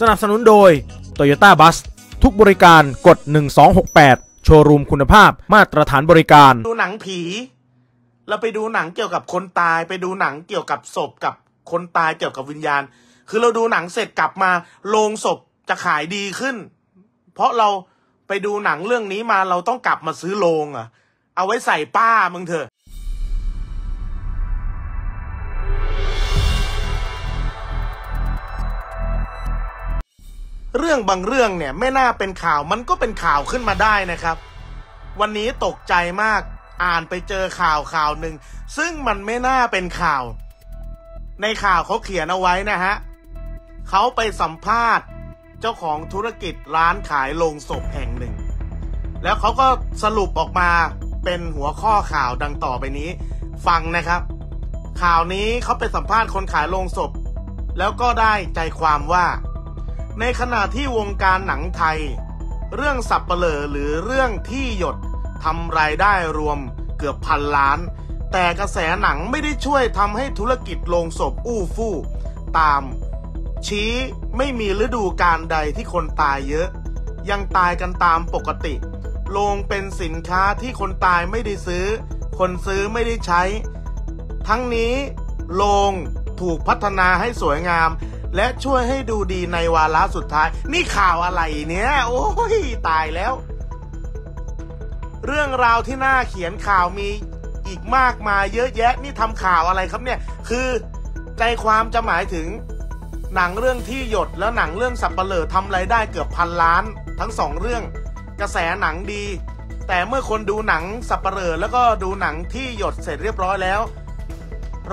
สนับสนุนโดย Toyota Bus ทุกบริการกด1268โชว์รูมคุณภาพมาตรฐานบริการดูหนังผีเราไปดูหนังเกี่ยวกับคนตายไปดูหนังเกี่ยวกับศพกับคนตายเกี่ยวกับวิญญาณคือเราดูหนังเสร็จกลับมาโรงศพจะขายดีขึ้นเพราะเราไปดูหนังเรื่องนี้มาเราต้องกลับมาซื้อโรงอ่ะเอาไว้ใส่ป้ามึงเถอะเรื่องบางเรื่องเนี่ยไม่น่าเป็นข่าวมันก็เป็นข่าวขึ้นมาได้นะครับวันนี้ตกใจมากอ่านไปเจอข่าวหนึ่งซึ่งมันไม่น่าเป็นข่าวในข่าวเขาเขียนเอาไว้นะฮะเขาไปสัมภาษณ์เจ้าของธุรกิจร้านขายโรงศพแห่งหนึ่งแล้วเขาก็สรุปออกมาเป็นหัวข้อข่าวดังต่อไปนี้ฟังนะครับข่าวนี้เขาไปสัมภาษณ์คนขายโรงศพแล้วก็ได้ใจความว่าในขณะที่วงการหนังไทยเรื่องสับเปลอหรือเรื่องที่หยดทำรายได้รวมเกือบ1,000 ล้านแต่กระแสหนังไม่ได้ช่วยทำให้ธุรกิจโรงศพอู้ฟู่ตามชี้ไม่มีฤดูกาลใดที่คนตายเยอะยังตายกันตามปกติโรงเป็นสินค้าที่คนตายไม่ได้ซื้อคนซื้อไม่ได้ใช้ทั้งนี้โรงถูกพัฒนาให้สวยงามและช่วยให้ดูดีในวาระสุดท้ายนี่ข่าวอะไรเนี่ยโอ้ยตายแล้วเรื่องราวที่น่าเขียนข่าวมีอีกมากมายเยอะแยะนี่ทำข่าวอะไรครับเนี่ยคือใจความจะหมายถึงหนังเรื่องที่หยดแล้วหนังเรื่องสับเปลือทำรายได้เกือบ1,000 ล้านทั้ง2เรื่องกระแสหนังดีแต่เมื่อคนดูหนังสับเปลือแล้วก็ดูหนังที่หยดเสร็จเรียบร้อยแล้ว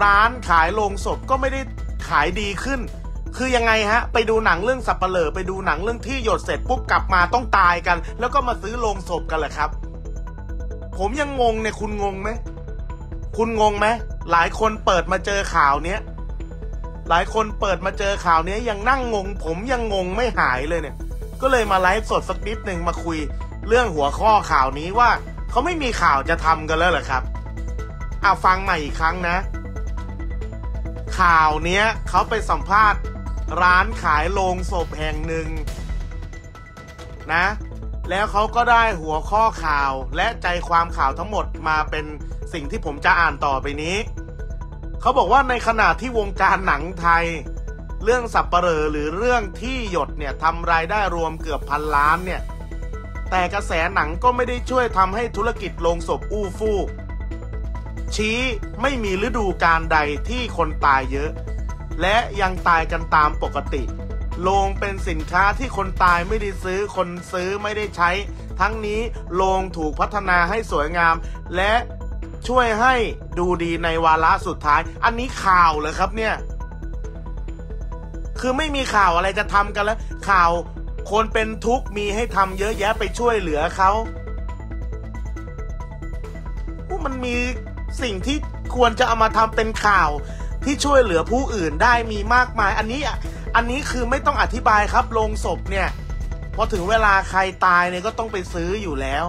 ร้านขายโรงศพก็ไม่ได้ขายดีขึ้นคือยังไงฮะไปดูหนังเรื่องสับเปลือไปดูหนังเรื่องที่หยดเสร็จปุ๊บกลับมาต้องตายกันแล้วก็มาซื้อโรงศพกันแหละครับผมยังงงเนี่ยคุณงงไหมหลายคนเปิดมาเจอข่าวเนี้ยยังนั่งงงผมยังงงไม่หายเลยเนี่ยก็เลยมาไลฟ์สดสักนิดหนึ่งมาคุยเรื่องหัวข้อข่าวนี้ว่าเขาไม่มีข่าวจะทำกันแล้วเหรอครับเอาฟังใหม่อีกครั้งนะข่าวเนี้ยเขาไปสัมภาษณ์ร้านขายโรงศพแห่งหนึ่งนะแล้วเขาก็ได้หัวข้อข่าวและใจความข่าวทั้งหมดมาเป็นสิ่งที่ผมจะอ่านต่อไปนี้เขาบอกว่าในขณะที่วงการหนังไทยเรื่องสับเปลือหรือเรื่องที่หยดเนี่ยทำรายได้รวมเกือบ1,000 ล้านเนี่ยแต่กระแสหนังก็ไม่ได้ช่วยทำให้ธุรกิจโรงศพอู้ฟู่ชี้ไม่มีฤดูกาลใดที่คนตายเยอะและยังตายกันตามปกติโรงเป็นสินค้าที่คนตายไม่ได้ซื้อคนซื้อไม่ได้ใช้ทั้งนี้โรงถูกพัฒนาให้สวยงามและช่วยให้ดูดีในวาระสุดท้ายอันนี้ข่าวเหรอครับเนี่ยคือไม่มีข่าวอะไรจะทำกันแล้วข่าวคนเป็นทุกข์มีให้ทำเยอะแยะไปช่วยเหลือเขามันมีสิ่งที่ควรจะเอามาทำเป็นข่าวที่ช่วยเหลือผู้อื่นได้มีมากมายอันนี้คือไม่ต้องอธิบายครับโรงศพเนี่ยพอถึงเวลาใครตายเนี่ยก็ต้องไปซื้ออยู่แล้ว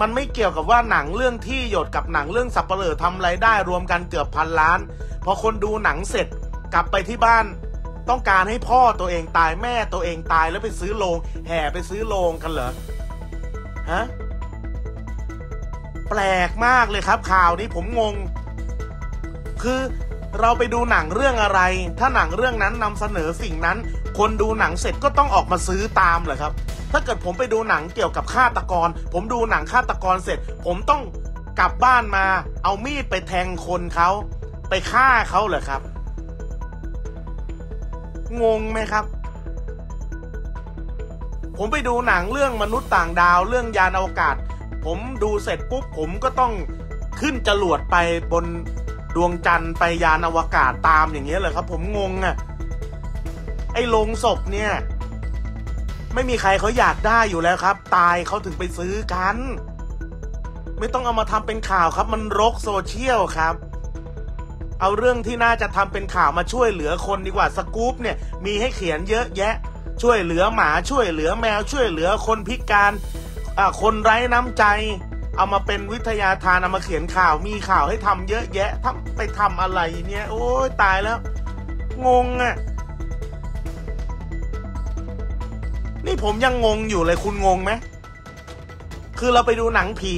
มันไม่เกี่ยวกับว่าหนังเรื่องที่หยดกับหนังเรื่องสับเปลือทำรายได้รวมกันเกือบ1,000 ล้านพอคนดูหนังเสร็จกลับไปที่บ้านต้องการให้พ่อตัวเองตายแม่ตัวเองตายแล้วไปซื้อโรงแห่ไปซื้อโรงกันเหรอฮะแปลกมากเลยครับข่าวนี้ผมงงคือเราไปดูหนังเรื่องอะไรถ้าหนังเรื่องนั้นนำเสนอสิ่งนั้นคนดูหนังเสร็จก็ต้องออกมาซื้อตามเหรอครับถ้าเกิดผมไปดูหนังเกี่ยวกับฆาตกรผมดูหนังฆาตกรเสร็จผมต้องกลับบ้านมาเอามีดไปแทงคนเขาไปฆ่าเขาเหรอครับงงไหมครับผมไปดูหนังเรื่องมนุษย์ต่างดาวเรื่องยานอวกาศผมดูเสร็จปุ๊บผมก็ต้องขึ้นจรวดไปบนดวงจันทร์ไปยานอวกาศตามอย่างเงี้ยเลยครับผมงงอ่ะไอ้โรงศพเนี่ยไม่มีใครเขาอยากได้อยู่แล้วครับตายเขาถึงไปซื้อกันไม่ต้องเอามาทำเป็นข่าวครับมันรกโซเชียลครับเอาเรื่องที่น่าจะทำเป็นข่าวมาช่วยเหลือคนดีกว่าสกู๊ปเนี่ยมีให้เขียนเยอะแยะช่วยเหลือหมาช่วยเหลือแมวช่วยเหลือคนพิการคนไร้น้ำใจเอามาเป็นวิทยาทานเอามาเขียนข่าวมีข่าวให้ทำเยอะแยะไปทำอะไรเนี่ยโอ้ยตายแล้วงงอ่ะ นี่ผมยังงงอยู่เลยคุณงงไหมคือเราไปดูหนังผี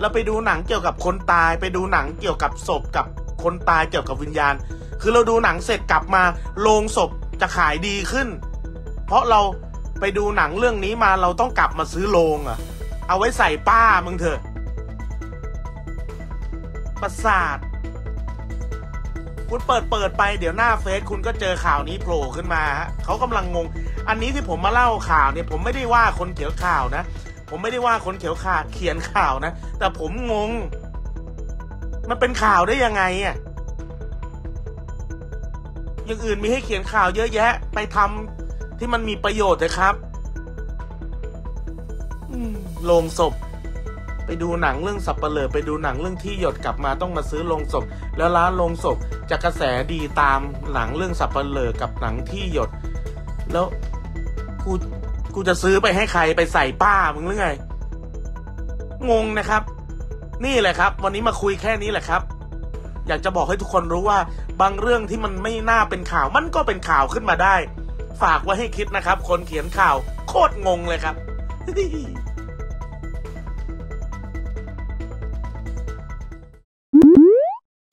เราไปดูหนังเกี่ยวกับคนตายไปดูหนังเกี่ยวกับศพกับคนตายเกี่ยวกับวิญญาณคือเราดูหนังเสร็จกลับมาโรงศพจะขายดีขึ้นเพราะเราไปดูหนังเรื่องนี้มาเราต้องกลับมาซื้อโรงอะเอาไว้ใส่ป้ามึงเถอะประสาทคุณเปิดไปเดี๋ยวหน้าเฟซคุณก็เจอข่าวนี้โผล่ขึ้นมาฮะเขากำลังงงอันนี้ที่ผมมาเล่าข่าวเนี่ยผมไม่ได้ว่าคนเขียนข่าวนะผมไม่ได้ว่าคนเขียนข่าวนะแต่ผมงงมันเป็นข่าวได้ยังไงอ่ะอย่างอื่นมีให้เขียนข่าวเยอะแยะไปทำที่มันมีประโยชน์นะครับโรงศพไปดูหนังเรื่องสับเปลือไปดูหนังเรื่องที่หยดกลับมาต้องมาซื้อโรงศพแล้วร้านโรงศพจะกระแสดีตามหนังเรื่องสับเปลือกับหนังที่หยดแล้วกูจะซื้อไปให้ใครไปใส่ป้ามึงหรือไงงงนะครับนี่แหละครับวันนี้มาคุยแค่นี้แหละครับอยากจะบอกให้ทุกคนรู้ว่าบางเรื่องที่มันไม่น่าเป็นข่าวมันก็เป็นข่าวขึ้นมาได้ฝากไว้ให้คิดนะครับคนเขียนข่าวโคตรงงเลยครับ